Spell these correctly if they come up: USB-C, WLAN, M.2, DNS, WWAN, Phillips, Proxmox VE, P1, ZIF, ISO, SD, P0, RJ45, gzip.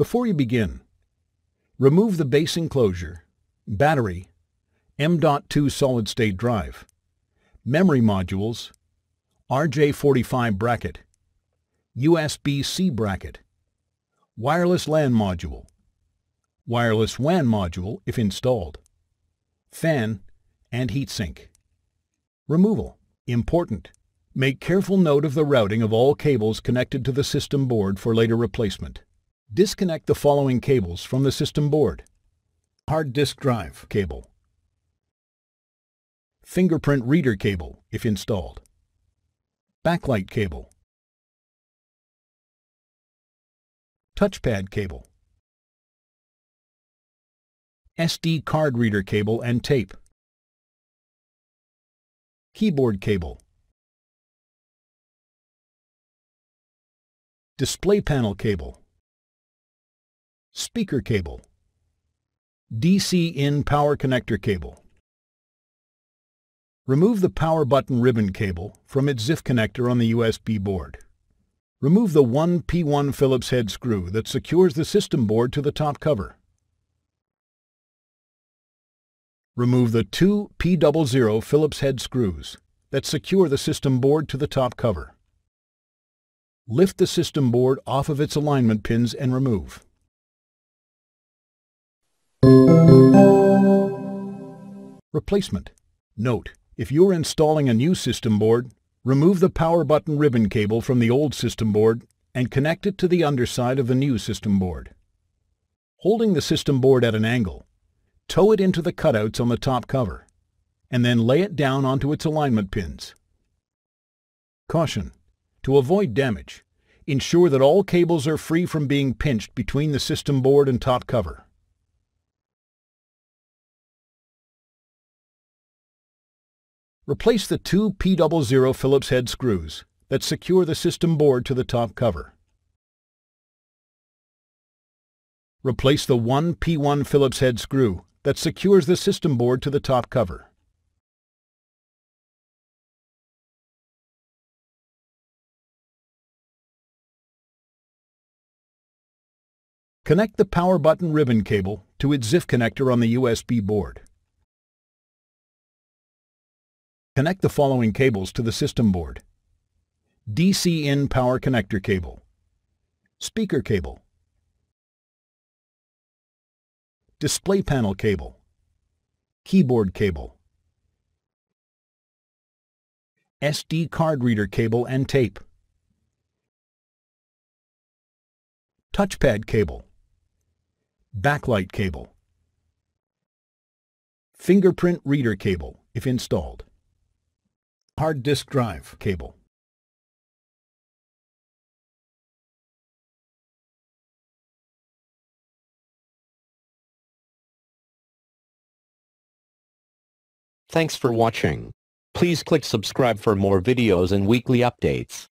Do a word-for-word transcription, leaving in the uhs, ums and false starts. Before you begin, remove the base enclosure, battery, M dot two solid-state drive, memory modules, R J forty-five bracket, U S B C bracket, wireless LAN module, wireless W A N module if installed, fan, and heatsink. Removal. Important. Make careful note of the routing of all cables connected to the system board for later replacement. Disconnect the following cables from the system board. Hard disk drive cable, fingerprint reader cable if installed, backlight cable, touchpad cable, S D card reader cable and tape, keyboard cable, display panel cable, speaker cable, D C in power connector cable. Remove the power button ribbon cable from its ZIF connector on the U S B board. Remove the one P one Phillips head screw that secures the system board to the top cover. Remove the two P zero Phillips head screws that secure the system board to the top cover. Lift the system board off of its alignment pins and remove. Replacement. Note: if you're installing a new system board, remove the power button ribbon cable from the old system board and connect it to the underside of the new system board. Holding the system board at an angle, tow it into the cutouts on the top cover, and then lay it down onto its alignment pins. Caution: to avoid damage, ensure that all cables are free from being pinched between the system board and top cover. Replace the two P zero Phillips head screws that secure the system board to the top cover. Replace the one P one Phillips head screw that secures the system board to the top cover. Connect the power button ribbon cable to its ZIF connector on the U S B board. Connect the following cables to the system board: D C in power connector cable, speaker cable, display panel cable, keyboard cable, S D card reader cable and tape, touchpad cable, backlight cable, fingerprint reader cable if installed, hard disk drive cable. Thanks for watching. Please click subscribe for more videos and weekly updates.